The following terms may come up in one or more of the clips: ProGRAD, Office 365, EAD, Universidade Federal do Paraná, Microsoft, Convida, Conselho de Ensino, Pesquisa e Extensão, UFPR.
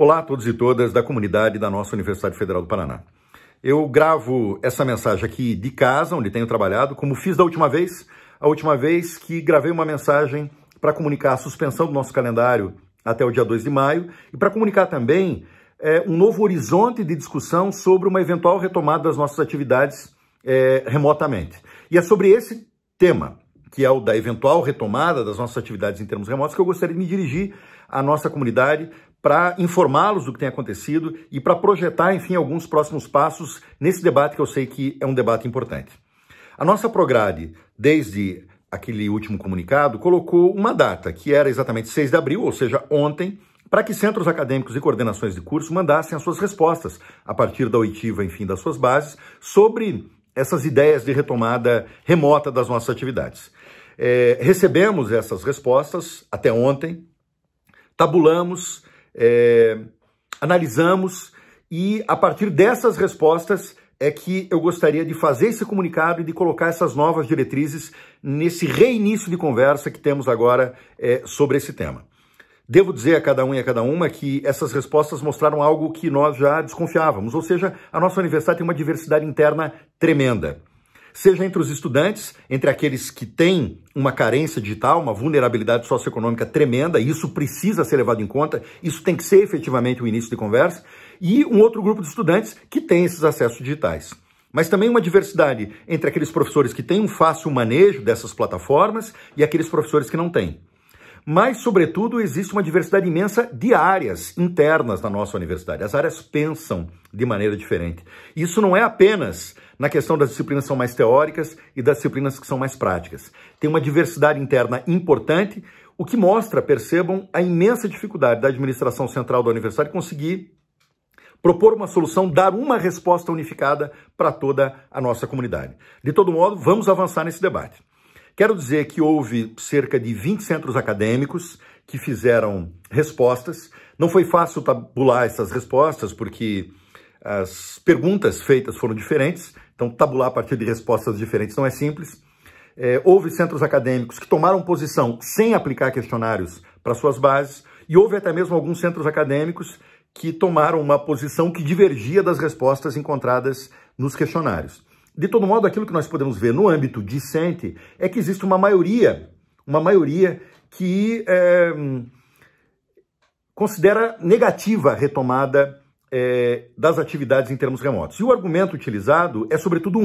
Olá a todos e todas da comunidade da nossa Universidade Federal do Paraná. Eu gravo essa mensagem aqui de casa, onde tenho trabalhado, como fiz da última vez. A última vez que gravei uma mensagem para comunicar a suspensão do nosso calendário até o dia 2 de maio e para comunicar também um novo horizonte de discussão sobre uma eventual retomada das nossas atividades remotamente. E é sobre esse tema, que é o da eventual retomada das nossas atividades em termos remotos, que eu gostaria de me dirigir à nossa comunidade para informá-los do que tem acontecido e para projetar, enfim, alguns próximos passos nesse debate que eu sei que é um debate importante. A nossa ProGRAD, desde aquele último comunicado, colocou uma data, que era exatamente 6 de abril, ou seja, ontem, para que centros acadêmicos e coordenações de curso mandassem as suas respostas, a partir da oitiva, enfim, das suas bases, sobre essas ideias de retomada remota das nossas atividades. Recebemos essas respostas até ontem, tabulamos, analisamos, e a partir dessas respostas é que eu gostaria de fazer esse comunicado e de colocar essas novas diretrizes nesse reinício de conversa que temos agora sobre esse tema. Devo dizer a cada um e a cada uma que essas respostas mostraram algo que nós já desconfiávamos, ou seja, a nossa universidade tem uma diversidade interna tremenda. Seja entre os estudantes, entre aqueles que têm uma carência digital, uma vulnerabilidade socioeconômica tremenda, e isso precisa ser levado em conta, isso tem que ser efetivamente o início de conversa, e um outro grupo de estudantes que tem esses acessos digitais. Mas também uma diversidade entre aqueles professores que têm um fácil manejo dessas plataformas e aqueles professores que não têm. Mas, sobretudo, existe uma diversidade imensa de áreas internas na nossa universidade. As áreas pensam de maneira diferente. Isso não é apenas na questão das disciplinas que são mais teóricas e das disciplinas que são mais práticas. Tem uma diversidade interna importante, o que mostra, percebam, a imensa dificuldade da administração central da universidade conseguir propor uma solução, dar uma resposta unificada para toda a nossa comunidade. De todo modo, vamos avançar nesse debate. Quero dizer que houve cerca de 20 centros acadêmicos que fizeram respostas. Não foi fácil tabular essas respostas, porque as perguntas feitas foram diferentes. Então, tabular a partir de respostas diferentes não é simples. Houve centros acadêmicos que tomaram posição sem aplicar questionários para suas bases. E houve até mesmo alguns centros acadêmicos que tomaram uma posição que divergia das respostas encontradas nos questionários. De todo modo, aquilo que nós podemos ver no âmbito discente é que existe uma maioria que considera negativa a retomada das atividades em termos remotos. E o argumento utilizado é sobretudo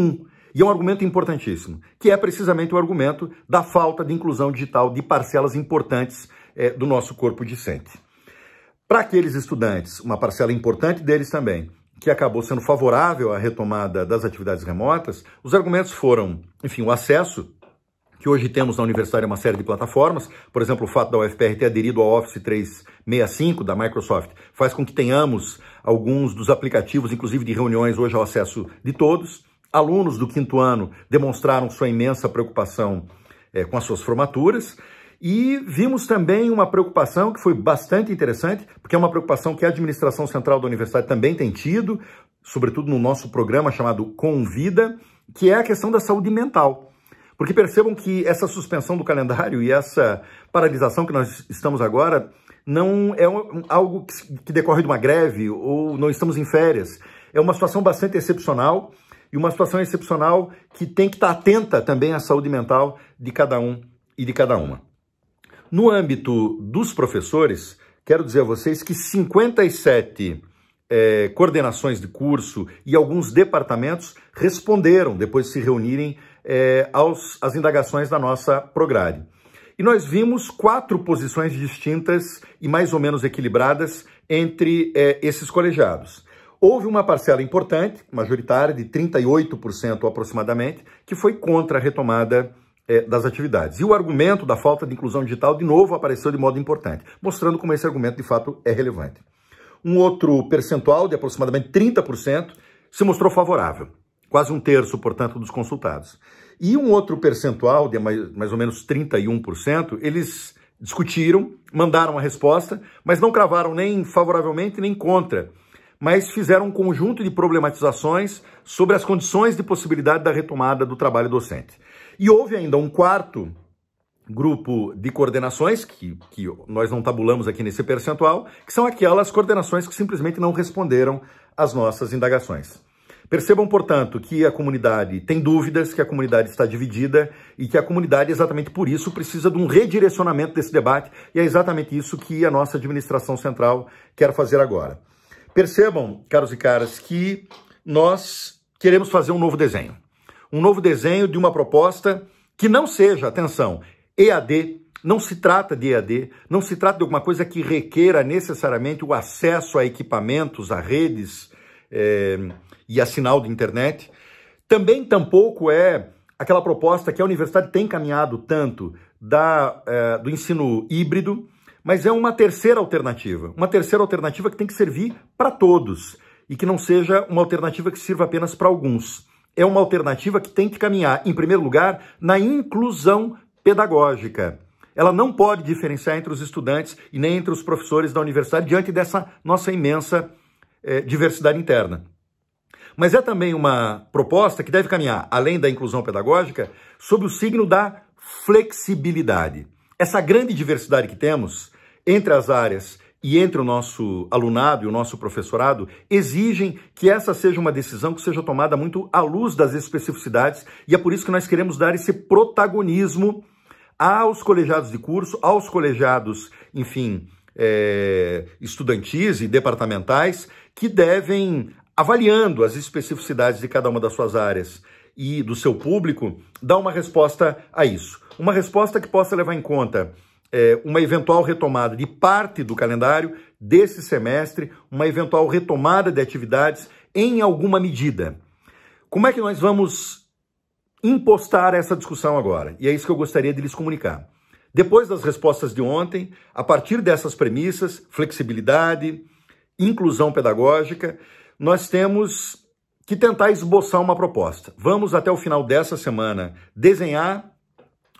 e é um argumento importantíssimo, que é precisamente o argumento da falta de inclusão digital de parcelas importantes do nosso corpo discente. Para aqueles estudantes, uma parcela importante deles também, que acabou sendo favorável à retomada das atividades remotas, os argumentos foram, enfim, o acesso que hoje temos na universidade a uma série de plataformas, por exemplo, o fato da UFPR ter aderido ao Office 365 da Microsoft faz com que tenhamos alguns dos aplicativos, inclusive de reuniões, hoje ao acesso de todos. Alunos do quinto ano demonstraram sua imensa preocupação com as suas formaturas. E vimos também uma preocupação que foi bastante interessante, porque é uma preocupação que a administração central da universidade também tem tido, sobretudo no nosso programa chamado Convida, que é a questão da saúde mental. Porque percebam que essa suspensão do calendário e essa paralisação que nós estamos agora não é algo que decorre de uma greve ou não estamos em férias. É uma situação bastante excepcional e uma situação excepcional que tem que estar atenta também à saúde mental de cada um e de cada uma. No âmbito dos professores, quero dizer a vocês que 57 coordenações de curso e alguns departamentos responderam, depois de se reunirem, às indagações da nossa ProGRAD. E nós vimos 4 posições distintas e mais ou menos equilibradas entre esses colegiados. Houve uma parcela importante, majoritária, de 38% aproximadamente, que foi contra a retomada das atividades. E o argumento da falta de inclusão digital, de novo, apareceu de modo importante, mostrando como esse argumento, de fato, é relevante. Um outro percentual, de aproximadamente 30%, se mostrou favorável, quase um terço, portanto, dos consultados. E um outro percentual, de mais ou menos 31%, eles discutiram, mandaram a resposta, mas não cravaram nem favoravelmente nem contra, mas fizeram um conjunto de problematizações sobre as condições de possibilidade da retomada do trabalho docente. E houve ainda um quarto grupo de coordenações, que nós não tabulamos aqui nesse percentual, que são aquelas coordenações que simplesmente não responderam às nossas indagações. Percebam, portanto, que a comunidade tem dúvidas, que a comunidade está dividida e que a comunidade, exatamente por isso, precisa de um redirecionamento desse debate, e é exatamente isso que a nossa administração central quer fazer agora. Percebam, caros e caras, que nós queremos fazer um novo desenho de uma proposta que não seja, atenção, EAD, não se trata de EAD, não se trata de alguma coisa que requeira necessariamente o acesso a equipamentos, a redes e a sinal de internet. Também tampouco é aquela proposta que a universidade tem caminhado tanto do ensino híbrido, mas é uma terceira alternativa que tem que servir para todos e que não seja uma alternativa que sirva apenas para alguns. É uma alternativa que tem que caminhar, em primeiro lugar, na inclusão pedagógica. Ela não pode diferenciar entre os estudantes e nem entre os professores da universidade diante dessa nossa imensa diversidade interna. Mas é também uma proposta que deve caminhar, além da inclusão pedagógica, sob o signo da flexibilidade. Essa grande diversidade que temos entre as áreas e entre o nosso alunado e o nosso professorado exigem que essa seja uma decisão que seja tomada muito à luz das especificidades, e é por isso que nós queremos dar esse protagonismo aos colegiados de curso, aos colegiados, enfim, estudantis e departamentais, que devem, avaliando as especificidades de cada uma das suas áreas e do seu público, dar uma resposta a isso. Uma resposta que possa levar em conta uma eventual retomada de parte do calendário desse semestre, uma eventual retomada de atividades em alguma medida. Como é que nós vamos impostar essa discussão agora? E é isso que eu gostaria de lhes comunicar. Depois das respostas de ontem, a partir dessas premissas, flexibilidade, inclusão pedagógica, nós temos que tentar esboçar uma proposta. Vamos, até o final dessa semana, desenhar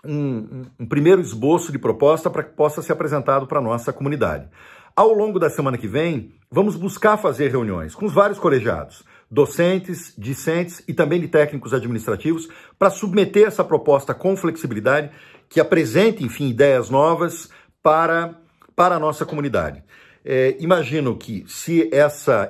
um primeiro esboço de proposta para que possa ser apresentado para a nossa comunidade. Ao longo da semana que vem, vamos buscar fazer reuniões com os vários colegiados, docentes, discentes e também de técnicos administrativos, para submeter essa proposta com flexibilidade, que apresente, enfim, ideias novas para a nossa comunidade. Imagino que, se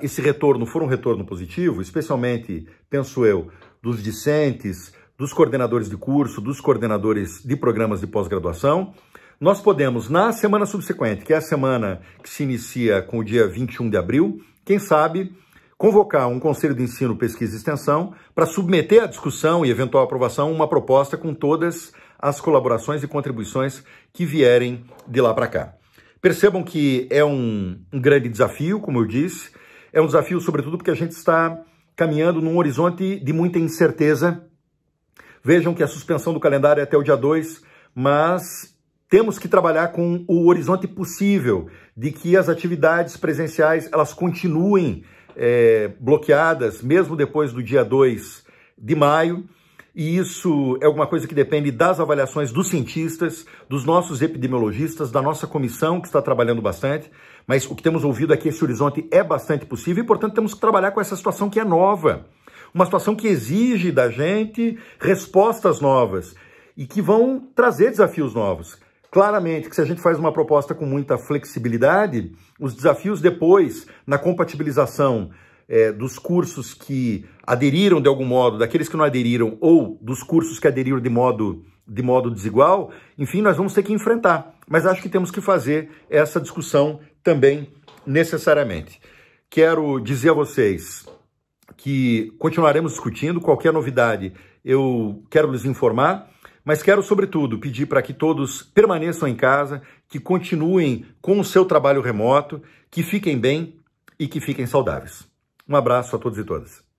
esse retorno for um retorno positivo, especialmente, penso eu, dos discentes, dos coordenadores de curso, dos coordenadores de programas de pós-graduação, nós podemos, na semana subsequente, que é a semana que se inicia com o dia 21 de abril, quem sabe, convocar um Conselho de Ensino, Pesquisa e Extensão para submeter à discussão e eventual aprovação uma proposta com todas as colaborações e contribuições que vierem de lá para cá. Percebam que é um grande desafio, como eu disse, é um desafio sobretudo porque a gente está caminhando num horizonte de muita incerteza. Vejam que a suspensão do calendário é até o dia 2, mas temos que trabalhar com o horizonte possível de que as atividades presenciais elas continuem bloqueadas, mesmo depois do dia 2 de maio, e isso é alguma coisa que depende das avaliações dos cientistas, dos nossos epidemiologistas, da nossa comissão, que está trabalhando bastante, mas o que temos ouvido é que esse horizonte é bastante possível e, portanto, temos que trabalhar com essa situação que é nova. Uma situação que exige da gente respostas novas e que vão trazer desafios novos. Claramente que se a gente faz uma proposta com muita flexibilidade, os desafios depois, na compatibilização dos cursos que aderiram de algum modo, daqueles que não aderiram, ou dos cursos que aderiram de modo desigual, enfim, nós vamos ter que enfrentar. Mas acho que temos que fazer essa discussão também necessariamente. Quero dizer a vocês que continuaremos discutindo. Qualquer novidade eu quero lhes informar, mas quero, sobretudo, pedir para que todos permaneçam em casa, que continuem com o seu trabalho remoto, que fiquem bem e que fiquem saudáveis. Um abraço a todos e todas.